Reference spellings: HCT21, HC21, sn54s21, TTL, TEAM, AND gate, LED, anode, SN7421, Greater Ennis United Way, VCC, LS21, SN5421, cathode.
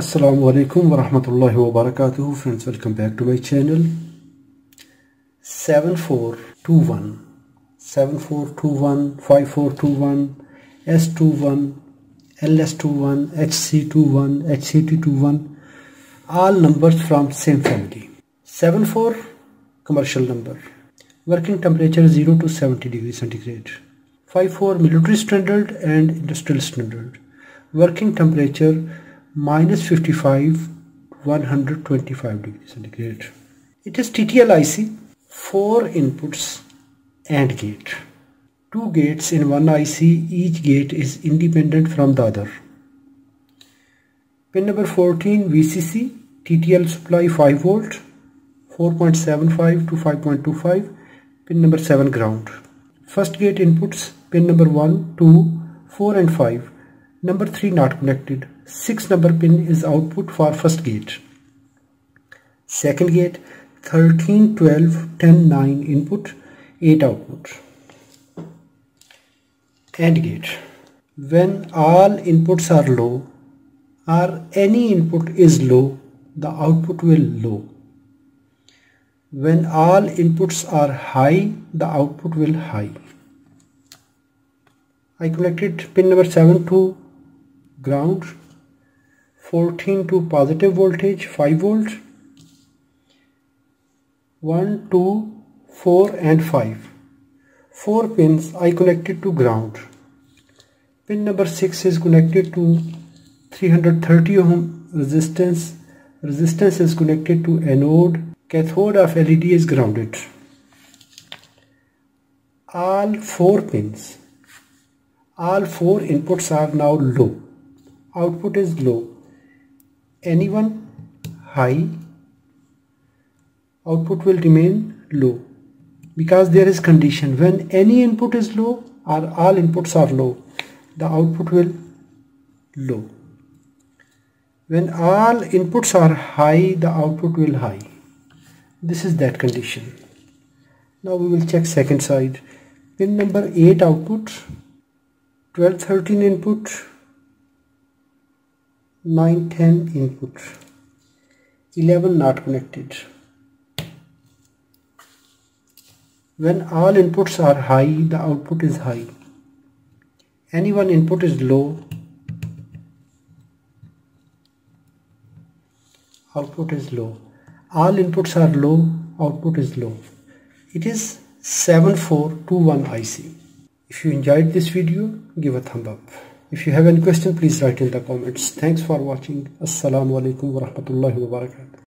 Assalamu alaikum wa rahmatullahi wa barakatuh. Friends, welcome back to my channel. 7421, 7421, 5421, S21, LS21, HC21, HCT21, all numbers from same family. 74 commercial number, working temperature 0 to 70 degrees centigrade. 54 military standard and industrial standard, working temperature -55 125 degrees centigrade. It is TTL IC, 4 inputs AND gate, 2 gates in one IC, each gate is independent from the other. Pin number 14 VCC, TTL supply 5 volt, 4.75 to 5.25, pin number 7 ground. First gate inputs pin number 1, 2, 4 and 5. Number 3 not connected. 6 number pin is output for first gate. Second gate 13, 12, 10, 9 input, 8 output. AND gate. When all inputs are low or any input is low, the output will low. When all inputs are high, the output will high. I connected pin number 7 to ground, 14 to positive voltage 5 volt, 1, 2, 4 and 5. 4 pins I connected to ground. Pin number 6 is connected to 330 ohm resistance. Resistance is connected to anode. Cathode of LED is grounded. All 4 pins, all 4 inputs are now low. Output is low. Anyone high, output will remain low, because there is condition. When any input is low or all inputs are low, the output will low. When all inputs are high, the output will high. This is that condition. Now we will check second side. Pin number 8 output, 12, 13 input, 9, 10 input, 11 not connected. When all inputs are high, the output is high. Any one input is low, output is low. All inputs are low, output is low. It is 7421 IC. If you enjoyed this video, give a thumb up. If you have any question, please write in the comments. Thanks for watching. Assalamu alaikum wa rahmatullahi wa barakatuh.